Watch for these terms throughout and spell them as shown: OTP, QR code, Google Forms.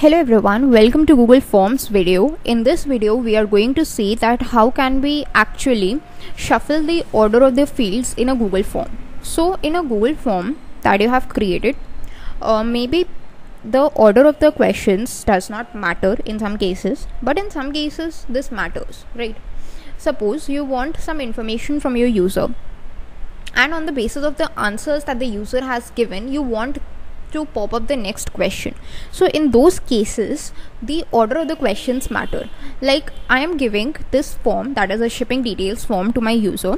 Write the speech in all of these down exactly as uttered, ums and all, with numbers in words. Hello everyone, welcome to Google Forms video. In this video we are going to see that how can we actually shuffle the order of the fields in a Google form. So in a Google form that you have created, uh, maybe the order of the questions does not matter in some cases, but in some cases this matters, right? Suppose you want some information from your user, and on the basis of the answers that the user has given, you want to pop up the next question. So in those cases the order of the questions matter. Like I am giving this form, that is a shipping details form, to my user,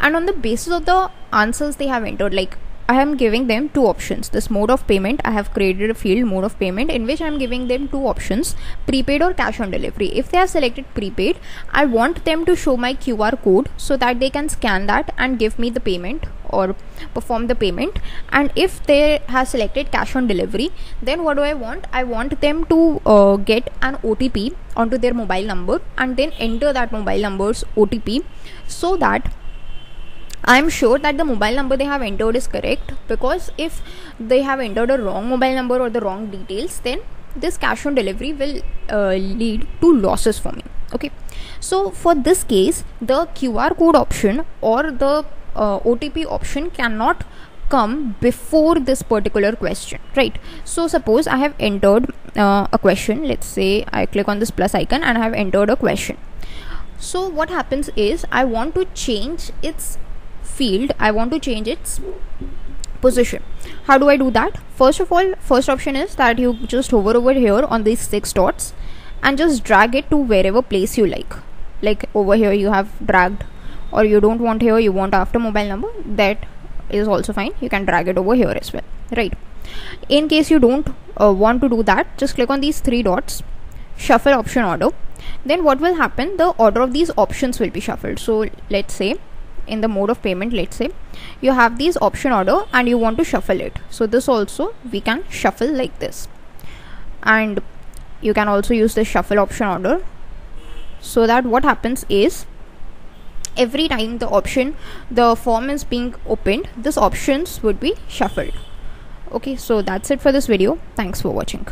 and on the basis of the answers they have entered, like I am giving them two options. This mode of payment, I have created a field mode of payment in which I am giving them two options, prepaid or cash on delivery. If they have selected prepaid, I want them to show my Q R code so that they can scan that and give me the payment or perform the payment. And if they have selected cash on delivery, then what do I want? I want them to uh, get an O T P onto their mobile number and then enter that mobile number's O T P so that I am sure that the mobile number they have entered is correct, because if they have entered a wrong mobile number or the wrong details, then this cash on delivery will uh, lead to losses for me. Okay, so for this case the Q R code option or the uh, O T P option cannot come before this particular question, right? So suppose I have entered uh, a question. Let's say I click on this plus icon and I have entered a question. So what happens is I want to change its field, I want to change its position. How do I do that? First of all, first option is that you just hover over here on these six dots and just drag it to wherever place you like. Like over here you have dragged, or you don't want here, you want after mobile number, that is also fine. You can drag it over here as well, right? In case you don't uh, want to do that, just click on these three dots, shuffle option order. Then what will happen? The order of these options will be shuffled. So let's say in the mode of payment, let's say you have these option order and you want to shuffle it, so this also we can shuffle like this, and you can also use the shuffle option order so that what happens is every time the option the form is being opened, this options would be shuffled. Okay, so that's it for this video. Thanks for watching.